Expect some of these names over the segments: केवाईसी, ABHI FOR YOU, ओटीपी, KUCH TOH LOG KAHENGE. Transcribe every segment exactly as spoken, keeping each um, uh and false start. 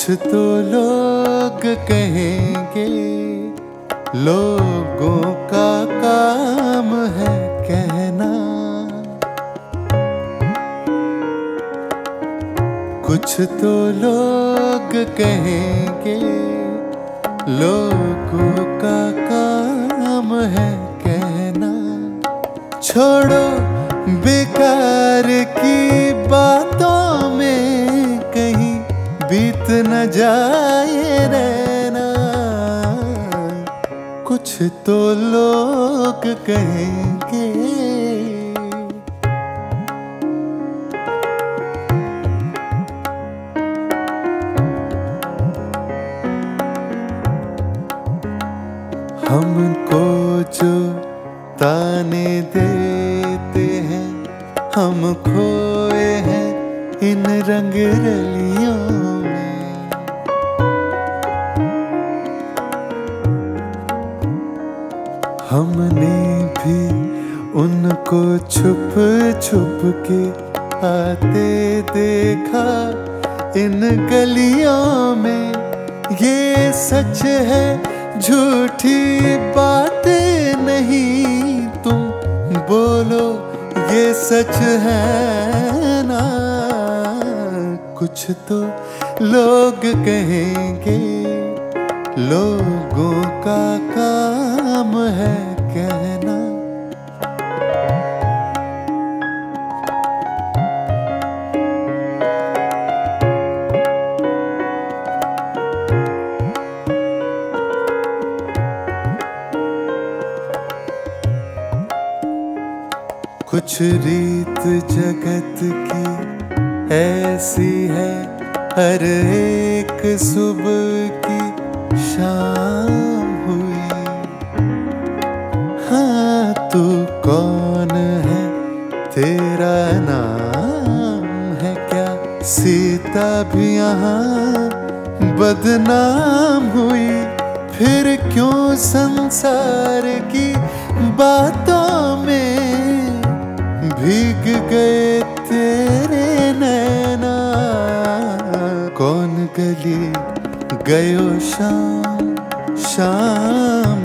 कुछ तो लोग कहेंगे, लोगों का काम है कहना। कुछ तो लोग कहेंगे, लोगों का काम है कहना। छोड़ो बेकार की बातों में कहीं बीत न जाए रहना। कुछ तो लोग कहेंगे, हमको जो ताने देते हैं, हम खोए हैं इन रंगरलियों। हमने भी उनको छुप छुप के आते देखा इन गलियों में। ये सच है, झूठी बातें नहीं, तुम बोलो ये सच है ना। कुछ तो लोग कहेंगे, लोगों का काम है कहना। कुछ रीत जगत की ऐसी है, हर एक सुबह की शाम हुई। हाँ तू कौन है, तेरा नाम है क्या? सीता भी यहाँ बदनाम हुई। फिर क्यों संसार की बातों में भीग गए तेरे नैना। कौन गली गयो शाम शाम,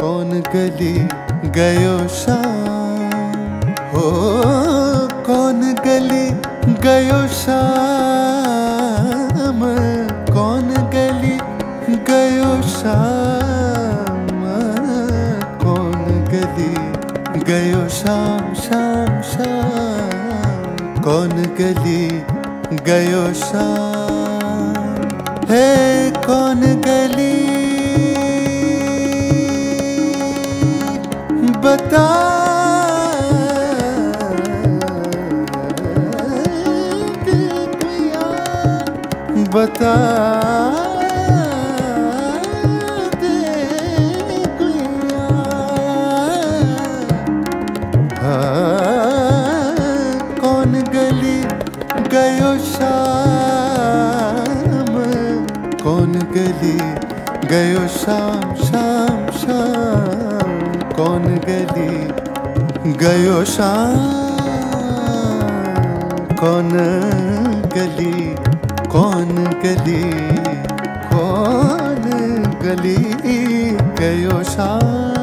कौन गली गयो शाम, हो कौन गली गयो शाम, कौन गली गयो शाम, कौन गली गयो शाम शाम शाम, कौन गली गयो शाम। हे कौन गली बता, बता कौन गली गयो शाम, कौन गली गयो शाम शाम शाम, कौन गली गयो शाम, कौन गली कौन गली कौन गली गयो शाम।